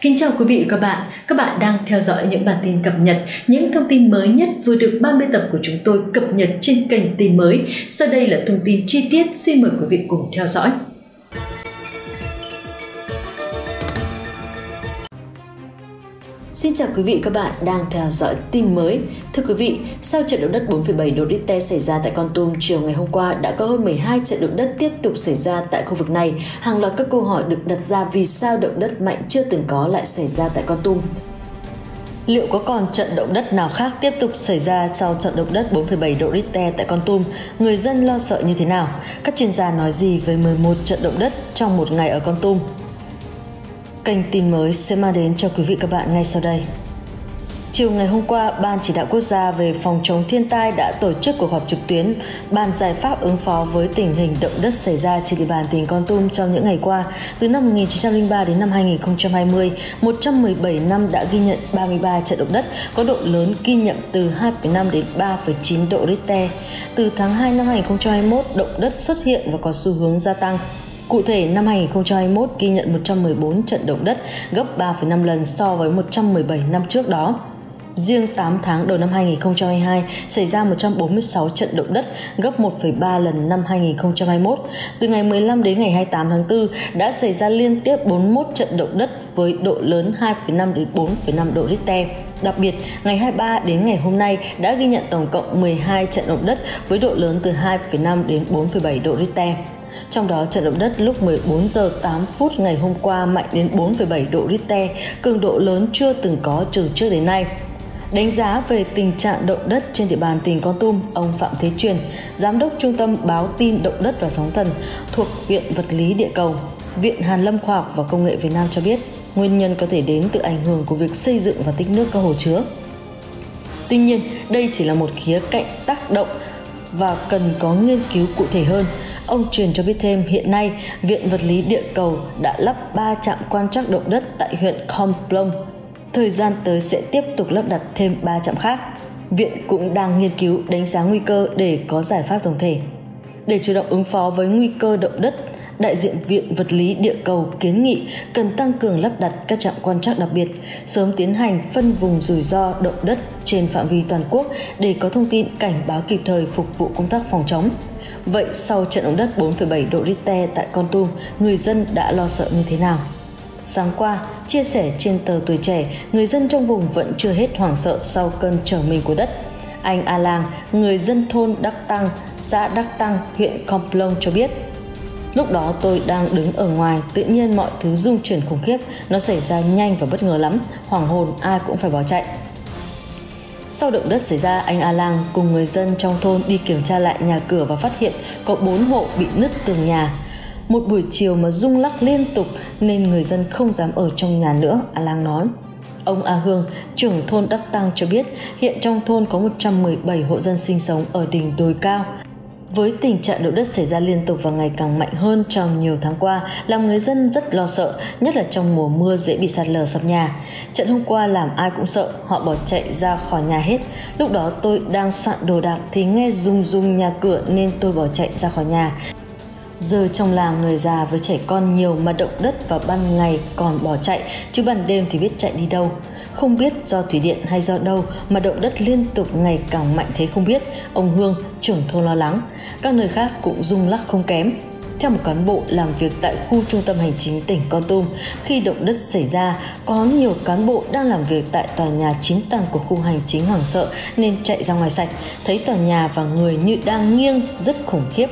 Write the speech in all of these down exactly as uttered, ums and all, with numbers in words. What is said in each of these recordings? Kính chào quý vị và các bạn, các bạn đang theo dõi những bản tin cập nhật, những thông tin mới nhất vừa được ba mươi tập của chúng tôi cập nhật trên kênh tin mới. Sau đây là thông tin chi tiết, xin mời quý vị cùng theo dõi. Xin chào quý vị và các bạn đang theo dõi tin mới. Thưa quý vị, sau trận động đất bốn phẩy bảy độ Richter xảy ra tại Kon Tum chiều ngày hôm qua, đã có hơn mười hai trận động đất tiếp tục xảy ra tại khu vực này. Hàng loạt các câu hỏi được đặt ra vì sao động đất mạnh chưa từng có lại xảy ra tại Kon Tum. Liệu có còn trận động đất nào khác tiếp tục xảy ra sau trận động đất bốn phẩy bảy độ Richter tại Kon Tum? Người dân lo sợ như thế nào? Các chuyên gia nói gì về mười một trận động đất trong một ngày ở Kon Tum? Kênh tin mới sẽ mang đến cho quý vị các bạn ngay sau đây. Chiều ngày hôm qua, Ban Chỉ đạo Quốc gia về phòng chống thiên tai đã tổ chức cuộc họp trực tuyến bàn giải pháp ứng phó với tình hình động đất xảy ra trên địa bàn tỉnh Kon Tum trong những ngày qua. Từ năm một nghìn chín trăm linh ba đến năm hai nghìn không trăm hai mươi, một trăm mười bảy năm đã ghi nhận ba mươi ba trận động đất có độ lớn ghi nhận từ hai phẩy năm đến ba phẩy chín độ Richter. Từ tháng hai năm hai nghìn không trăm hai mươi mốt, động đất xuất hiện và có xu hướng gia tăng. Cụ thể, năm hai nghìn không trăm hai mươi mốt ghi nhận một trăm mười bốn trận động đất, gấp ba phẩy năm lần so với một trăm mười bảy năm trước đó. Riêng tám tháng đầu năm hai nghìn không trăm hai mươi hai xảy ra một trăm bốn mươi sáu trận động đất, gấp một phẩy ba lần năm hai nghìn không trăm hai mươi mốt. Từ ngày mười lăm đến ngày hai mươi tám tháng tư đã xảy ra liên tiếp bốn mươi mốt trận động đất với độ lớn hai phẩy năm đến bốn phẩy năm độ Richter. Đặc biệt, ngày hai mươi ba đến ngày hôm nay đã ghi nhận tổng cộng mười hai trận động đất với độ lớn từ hai phẩy năm đến bốn phẩy bảy độ Richter. Trong đó, trận động đất lúc mười bốn giờ tám phút ngày hôm qua mạnh đến bốn phẩy bảy độ Richter, cường độ lớn chưa từng có từ trước đến nay. Đánh giá về tình trạng động đất trên địa bàn tỉnh Kon Tum, ông Phạm Thế Truyền, Giám đốc Trung tâm Báo tin Động đất và Sóng thần thuộc Viện Vật lý Địa cầu, Viện Hàn Lâm Khoa học và Công nghệ Việt Nam cho biết, nguyên nhân có thể đến từ ảnh hưởng của việc xây dựng và tích nước các hồ chứa. Tuy nhiên, đây chỉ là một khía cạnh tác động và cần có nghiên cứu cụ thể hơn. Ông Truyền cho biết thêm, hiện nay, Viện Vật lý Địa cầu đã lắp ba trạm quan trắc động đất tại huyện Kon Plông. Thời gian tới sẽ tiếp tục lắp đặt thêm ba trạm khác. Viện cũng đang nghiên cứu đánh giá nguy cơ để có giải pháp tổng thể. Để chủ động ứng phó với nguy cơ động đất, đại diện Viện Vật lý Địa cầu kiến nghị cần tăng cường lắp đặt các trạm quan trắc đặc biệt, sớm tiến hành phân vùng rủi ro động đất trên phạm vi toàn quốc để có thông tin cảnh báo kịp thời phục vụ công tác phòng chống. Vậy sau trận động đất bốn phẩy bảy độ Richter tại Kon Tum, người dân đã lo sợ như thế nào? Sáng qua, chia sẻ trên tờ Tuổi Trẻ, người dân trong vùng vẫn chưa hết hoảng sợ sau cơn trở mình của đất. Anh A Lang, người dân thôn Đắk Tăng, xã Đắk Tăng, huyện Kon Plông cho biết, lúc đó tôi đang đứng ở ngoài, tự nhiên mọi thứ rung chuyển khủng khiếp, nó xảy ra nhanh và bất ngờ lắm, hoảng hồn ai cũng phải bỏ chạy. Sau động đất xảy ra, anh A Lang cùng người dân trong thôn đi kiểm tra lại nhà cửa và phát hiện có bốn hộ bị nứt tường nhà. Một buổi chiều mà rung lắc liên tục nên người dân không dám ở trong nhà nữa, A Lang nói. Ông A Hương, trưởng thôn Đắk Tăng cho biết hiện trong thôn có một trăm mười bảy hộ dân sinh sống ở đỉnh đồi cao. Với tình trạng động đất xảy ra liên tục và ngày càng mạnh hơn trong nhiều tháng qua, làm người dân rất lo sợ, nhất là trong mùa mưa dễ bị sạt lở sập nhà. Trận hôm qua làm ai cũng sợ, họ bỏ chạy ra khỏi nhà hết. Lúc đó tôi đang soạn đồ đạc thì nghe rung rung nhà cửa nên tôi bỏ chạy ra khỏi nhà. Giờ trong làng người già với trẻ con nhiều mà động đất vào ban ngày còn bỏ chạy, chứ ban đêm thì biết chạy đi đâu. Không biết do thủy điện hay do đâu mà động đất liên tục ngày càng mạnh thế không biết, ông Hương, trưởng thôn lo lắng. Các nơi khác cũng rung lắc không kém. Theo một cán bộ làm việc tại khu trung tâm hành chính tỉnh Kon Tum, khi động đất xảy ra, có nhiều cán bộ đang làm việc tại tòa nhà chín tầng của khu hành chính hoảng sợ nên chạy ra ngoài sạch, thấy tòa nhà và người như đang nghiêng rất khủng khiếp,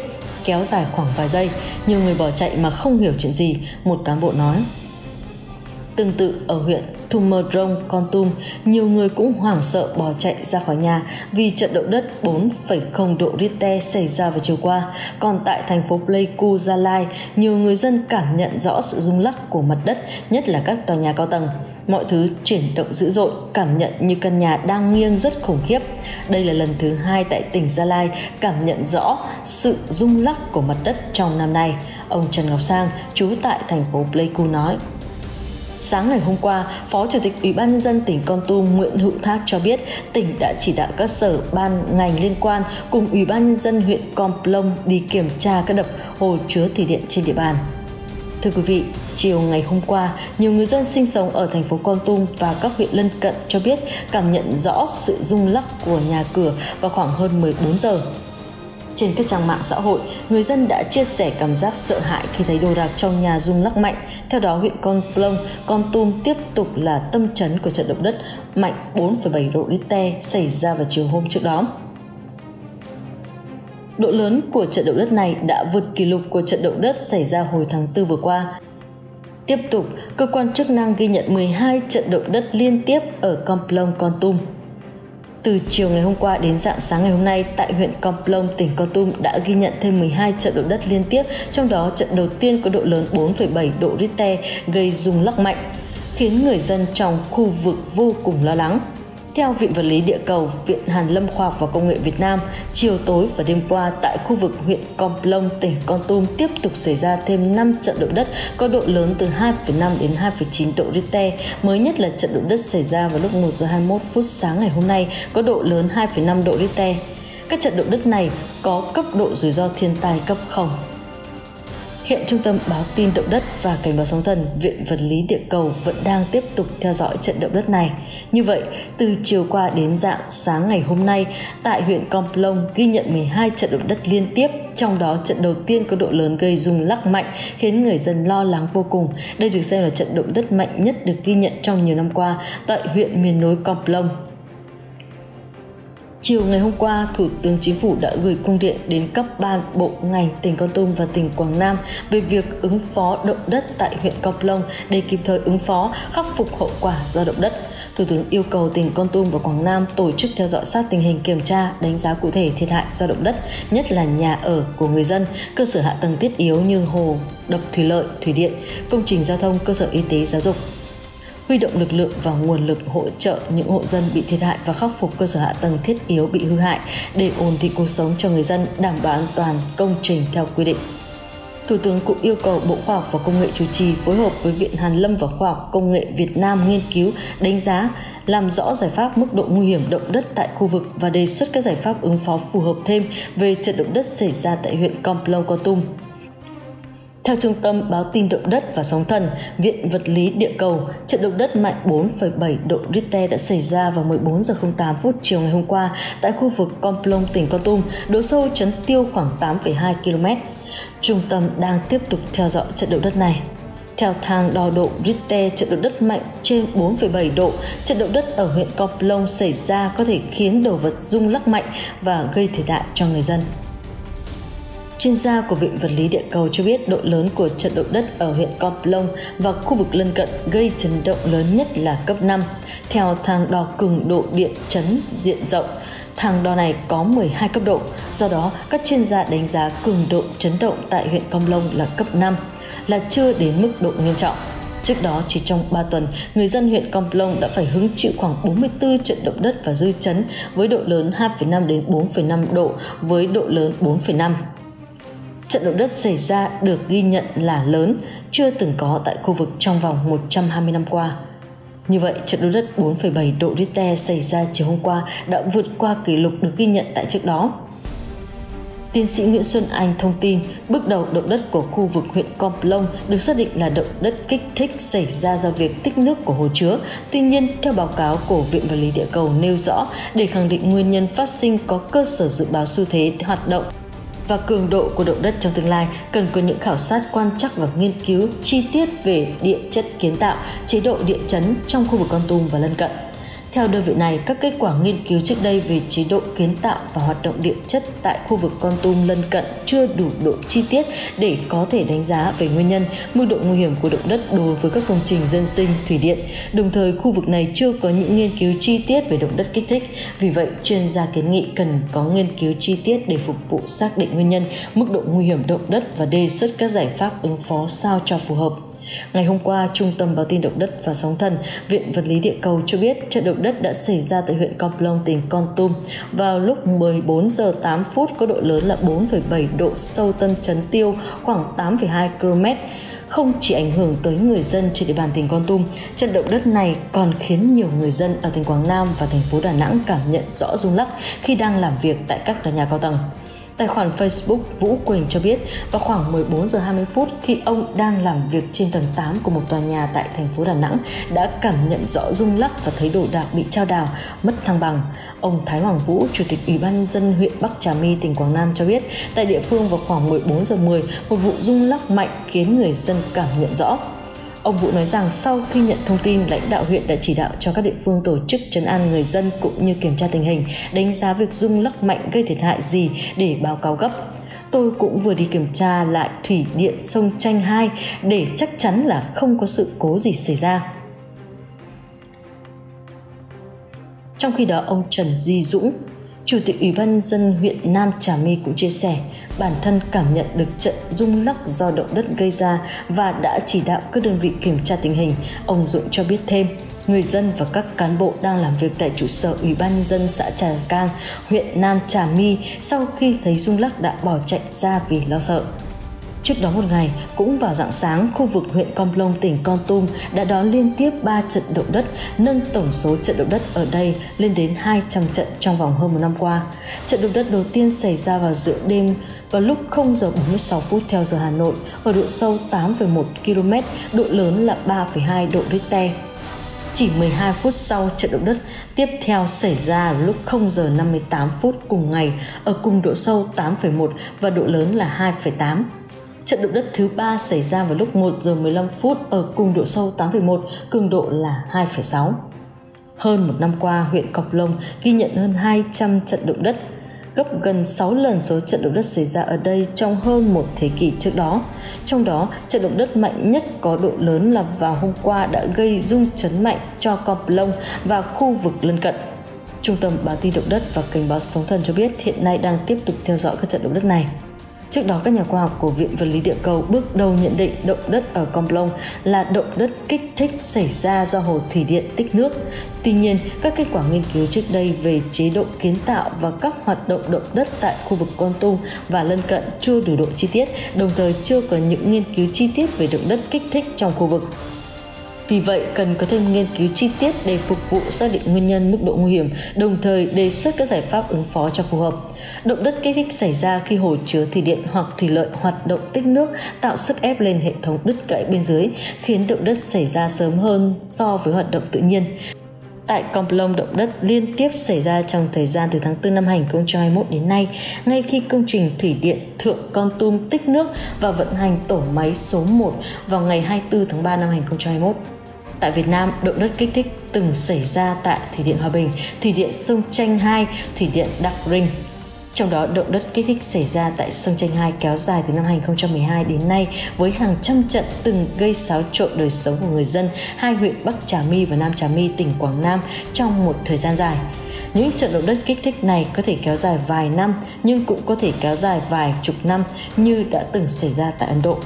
kéo dài khoảng vài giây. Nhiều người bỏ chạy mà không hiểu chuyện gì, một cán bộ nói. Tương tự ở huyện Thu Mơ Đông, Kon Tum, nhiều người cũng hoảng sợ bỏ chạy ra khỏi nhà vì trận động đất bốn phẩy không độ Richter xảy ra vào chiều qua. Còn tại thành phố Pleiku, Gia Lai, nhiều người dân cảm nhận rõ sự rung lắc của mặt đất, nhất là các tòa nhà cao tầng. Mọi thứ chuyển động dữ dội, cảm nhận như căn nhà đang nghiêng rất khủng khiếp. Đây là lần thứ hai tại tỉnh Gia Lai cảm nhận rõ sự rung lắc của mặt đất trong năm nay, ông Trần Ngọc Sang, trú tại thành phố Pleiku nói. Sáng ngày hôm qua, Phó Chủ tịch Ủy ban Nhân dân tỉnh Kon Tum Nguyễn Hữu Thác cho biết tỉnh đã chỉ đạo các sở ban ngành liên quan cùng Ủy ban Nhân dân huyện Kon Plông đi kiểm tra các đập hồ chứa thủy điện trên địa bàn. Thưa quý vị, chiều ngày hôm qua, nhiều người dân sinh sống ở thành phố Kon Tum và các huyện lân cận cho biết cảm nhận rõ sự rung lắc của nhà cửa vào khoảng hơn mười bốn giờ. Trên các trang mạng xã hội, người dân đã chia sẻ cảm giác sợ hãi khi thấy đồ đạc trong nhà rung lắc mạnh. Theo đó, huyện Kon Plông, Kon Tum tiếp tục là tâm chấn của trận động đất mạnh bốn phẩy bảy độ Richter xảy ra vào chiều hôm trước đó. Độ lớn của trận động đất này đã vượt kỷ lục của trận động đất xảy ra hồi tháng tư vừa qua. Tiếp tục, cơ quan chức năng ghi nhận mười hai trận động đất liên tiếp ở Kon Plông, Kon Tum. Từ chiều ngày hôm qua đến rạng sáng ngày hôm nay, tại huyện Kon Plông, tỉnh Kon Tum đã ghi nhận thêm mười hai trận động đất liên tiếp, trong đó trận đầu tiên có độ lớn bốn phẩy bảy độ Richter gây rung lắc mạnh, khiến người dân trong khu vực vô cùng lo lắng. Theo Viện Vật lý Địa cầu, Viện Hàn Lâm Khoa học và Công nghệ Việt Nam, chiều tối và đêm qua tại khu vực huyện Kon Plông, tỉnh Kon Tum tiếp tục xảy ra thêm năm trận động đất có độ lớn từ hai phẩy năm đến hai phẩy chín độ Richter. Mới nhất là trận động đất xảy ra vào lúc một giờ hai mươi mốt phút sáng ngày hôm nay có độ lớn hai phẩy năm độ Richter. Các trận động đất này có cấp độ rủi ro thiên tai cấp không. Hiện Trung tâm Báo tin Động đất và Cảnh báo Sóng thần, Viện Vật lý Địa cầu vẫn đang tiếp tục theo dõi trận động đất này. Như vậy, từ chiều qua đến rạng sáng ngày hôm nay, tại huyện Kon Plông ghi nhận mười hai trận động đất liên tiếp, trong đó trận đầu tiên có độ lớn gây rung lắc mạnh khiến người dân lo lắng vô cùng. Đây được xem là trận động đất mạnh nhất được ghi nhận trong nhiều năm qua tại huyện miền núi Kon Plông. Chiều ngày hôm qua, Thủ tướng Chính phủ đã gửi công điện đến các ban bộ ngành tỉnh Kon Tum và tỉnh Quảng Nam về việc ứng phó động đất tại huyện Kon Plông để kịp thời ứng phó, khắc phục hậu quả do động đất. Thủ tướng yêu cầu tỉnh Kon Tum và Quảng Nam tổ chức theo dõi sát tình hình, kiểm tra, đánh giá cụ thể thiệt hại do động đất, nhất là nhà ở của người dân, cơ sở hạ tầng thiết yếu như hồ, đập thủy lợi, thủy điện, công trình giao thông, cơ sở y tế, giáo dục. Huy động lực lượng và nguồn lực hỗ trợ những hộ dân bị thiệt hại và khắc phục cơ sở hạ tầng thiết yếu bị hư hại để ổn định cuộc sống cho người dân, đảm bảo an toàn công trình theo quy định. Thủ tướng cũng yêu cầu Bộ Khoa học và Công nghệ chủ trì phối hợp với Viện Hàn Lâm và Khoa học Công nghệ Việt Nam nghiên cứu, đánh giá, làm rõ giải pháp mức độ nguy hiểm động đất tại khu vực và đề xuất các giải pháp ứng phó phù hợp thêm về trận động đất xảy ra tại huyện Kon Plông, Kon Tum. Theo Trung tâm Báo tin Động đất và Sóng thần, Viện Vật lý Địa cầu, trận động đất mạnh bốn phẩy bảy độ Richter đã xảy ra vào mười bốn giờ không tám phút chiều ngày hôm qua tại khu vực Kon Plông, tỉnh Kon Tum, độ sâu chấn tiêu khoảng tám phẩy hai ki-lô-mét. Trung tâm đang tiếp tục theo dõi trận động đất này. Theo thang đo độ Richter, trận động đất mạnh trên bốn phẩy bảy độ, trận động đất ở huyện Kon Plông xảy ra có thể khiến đồ vật rung lắc mạnh và gây thiệt hại cho người dân. Chuyên gia của Viện Vật lý Địa cầu cho biết độ lớn của trận động đất ở huyện Kon Plông và khu vực lân cận gây chấn động lớn nhất là cấp năm. Theo thang đo cường độ địa chấn diện rộng, thang đo này có mười hai cấp độ. Do đó, các chuyên gia đánh giá cường độ chấn động tại huyện Kon Plông là cấp năm, là chưa đến mức độ nghiêm trọng. Trước đó, chỉ trong ba tuần, người dân huyện Kon Plông đã phải hứng chịu khoảng bốn mươi tư trận động đất và dư chấn với độ lớn hai phẩy năm đến bốn phẩy năm độ, với độ lớn bốn phẩy năm. Trận động đất xảy ra được ghi nhận là lớn, chưa từng có tại khu vực trong vòng một trăm hai mươi năm qua. Như vậy, trận động đất bốn phẩy bảy độ Richter xảy ra chiều hôm qua đã vượt qua kỷ lục được ghi nhận tại trước đó. Tiến sĩ Nguyễn Xuân Anh thông tin, bước đầu động đất của khu vực huyện Kon Plông được xác định là động đất kích thích xảy ra do việc tích nước của hồ chứa. Tuy nhiên, theo báo cáo của Viện Vật lý Địa cầu nêu rõ, để khẳng định nguyên nhân phát sinh có cơ sở dự báo xu thế hoạt động và cường độ của động đất trong tương lai, cần có những khảo sát quan trắc và nghiên cứu chi tiết về địa chất kiến tạo, chế độ địa chấn trong khu vực Kon Tum và lân cận. Theo đơn vị này, các kết quả nghiên cứu trước đây về chế độ kiến tạo và hoạt động địa chất tại khu vực Kon Tum lân cận chưa đủ độ chi tiết để có thể đánh giá về nguyên nhân, mức độ nguy hiểm của động đất đối với các công trình dân sinh, thủy điện. Đồng thời, khu vực này chưa có những nghiên cứu chi tiết về động đất kích thích. Vì vậy, chuyên gia kiến nghị cần có nghiên cứu chi tiết để phục vụ xác định nguyên nhân, mức độ nguy hiểm động đất và đề xuất các giải pháp ứng phó sao cho phù hợp. Ngày hôm qua, Trung tâm Báo tin Động đất và Sóng thần, Viện Vật lý Địa cầu cho biết trận động đất đã xảy ra tại huyện Kon Plông, tỉnh Kon Tum vào lúc mười bốn giờ tám phút, có độ lớn là bốn phẩy bảy độ, sâu tâm chấn tiêu khoảng tám phẩy hai ki-lô-mét. Không chỉ ảnh hưởng tới người dân trên địa bàn tỉnh Kon Tum, trận động đất này còn khiến nhiều người dân ở tỉnh Quảng Nam và thành phố Đà Nẵng cảm nhận rõ rung lắc khi đang làm việc tại các tòa nhà cao tầng. Tài khoản Facebook Vũ Quỳnh cho biết vào khoảng mười bốn giờ hai mươi phút, khi ông đang làm việc trên tầng tám của một tòa nhà tại thành phố Đà Nẵng đã cảm nhận rõ rung lắc và thấy đồ đạc bị chao đảo, mất thăng bằng. Ông Thái Hoàng Vũ, Chủ tịch Ủy ban nhân dân huyện Bắc Trà My, tỉnh Quảng Nam cho biết, tại địa phương vào khoảng mười bốn giờ mười, một vụ rung lắc mạnh khiến người dân cảm nhận rõ. Ông Vũ nói rằng sau khi nhận thông tin, lãnh đạo huyện đã chỉ đạo cho các địa phương tổ chức trấn an người dân cũng như kiểm tra tình hình, đánh giá việc rung lắc mạnh gây thiệt hại gì để báo cáo gấp. Tôi cũng vừa đi kiểm tra lại thủy điện Sông Tranh hai để chắc chắn là không có sự cố gì xảy ra. Trong khi đó, ông Trần Duy Dũng, Chủ tịch Ủy ban nhân dân huyện Nam Trà My cũng chia sẻ bản thân cảm nhận được trận rung lắc do động đất gây ra và đã chỉ đạo các đơn vị kiểm tra tình hình. Ông Dũng cho biết thêm, người dân và các cán bộ đang làm việc tại trụ sở Ủy ban nhân dân xã Trà Cang, huyện Nam Trà My sau khi thấy rung lắc đã bỏ chạy ra vì lo sợ. Trước đó một ngày, cũng vào rạng sáng, khu vực huyện Kon Plông, tỉnh Kon Tum đã đón liên tiếp ba trận động đất, nâng tổng số trận động đất ở đây lên đến hai trăm trận trong vòng hơn một năm qua. Trận động đất đầu tiên xảy ra vào giữa đêm vào lúc không giờ bốn mươi sáu phút theo giờ Hà Nội, ở độ sâu tám phẩy một ki lô mét, độ lớn là ba phẩy hai độ Richter. Chỉ mười hai phút sau trận động đất tiếp theo xảy ra lúc không giờ năm mươi tám phút cùng ngày, ở cùng độ sâu tám phẩy một và độ lớn là hai phẩy tám. Trận động đất thứ ba xảy ra vào lúc một giờ mười lăm phút ở cùng độ sâu tám phẩy một, cường độ là hai phẩy sáu. Hơn một năm qua, huyện Kon Plông ghi nhận hơn hai trăm trận động đất, gấp gần sáu lần số trận động đất xảy ra ở đây trong hơn một thế kỷ trước đó. Trong đó, trận động đất mạnh nhất có độ lớn là vào hôm qua đã gây rung chấn mạnh cho Kon Plông và khu vực lân cận. Trung tâm Báo tin Động đất và Cảnh báo Sóng thần cho biết hiện nay đang tiếp tục theo dõi các trận động đất này. Trước đó, các nhà khoa học của Viện Vật lý Địa cầu bước đầu nhận định động đất ở Kon Plông là động đất kích thích xảy ra do hồ thủy điện tích nước. Tuy nhiên, các kết quả nghiên cứu trước đây về chế độ kiến tạo và các hoạt động động đất tại khu vực Kon Tum và lân cận chưa đủ độ chi tiết, đồng thời chưa có những nghiên cứu chi tiết về động đất kích thích trong khu vực. Vì vậy, cần có thêm nghiên cứu chi tiết để phục vụ xác định nguyên nhân, mức độ nguy hiểm, đồng thời đề xuất các giải pháp ứng phó cho phù hợp. Động đất kích thích xảy ra khi hồ chứa thủy điện hoặc thủy lợi hoạt động tích nước, tạo sức ép lên hệ thống đứt gãy bên dưới, khiến động đất xảy ra sớm hơn so với hoạt động tự nhiên. Tại Kon Plông, động đất liên tiếp xảy ra trong thời gian từ tháng tư năm hai nghìn không trăm hai mươi mốt đến nay, ngay khi công trình thủy điện Thượng Kon Tum tích nước và vận hành tổ máy số một vào ngày hai mươi tư tháng ba năm hai nghìn không trăm hai mươi mốt. Tại Việt Nam, động đất kích thích từng xảy ra tại Thủy điện Hòa Bình, Thủy điện Sông Tranh hai, Thủy điện Đắk Rinh. Trong đó, động đất kích thích xảy ra tại Sông Tranh hai kéo dài từ năm hai nghìn không trăm mười hai đến nay với hàng trăm trận từng gây xáo trộn đời sống của người dân hai huyện Bắc Trà My và Nam Trà My, tỉnh Quảng Nam trong một thời gian dài. Những trận động đất kích thích này có thể kéo dài vài năm nhưng cũng có thể kéo dài vài chục năm như đã từng xảy ra tại Ấn Độ.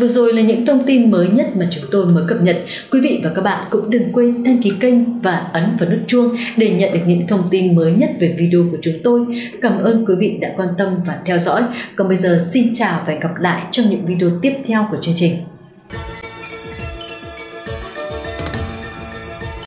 Vừa rồi là những thông tin mới nhất mà chúng tôi mới cập nhật. Quý vị và các bạn cũng đừng quên đăng ký kênh và ấn vào nút chuông để nhận được những thông tin mới nhất về video của chúng tôi. Cảm ơn quý vị đã quan tâm và theo dõi. Còn bây giờ xin chào và hẹn gặp lại trong những video tiếp theo của chương trình.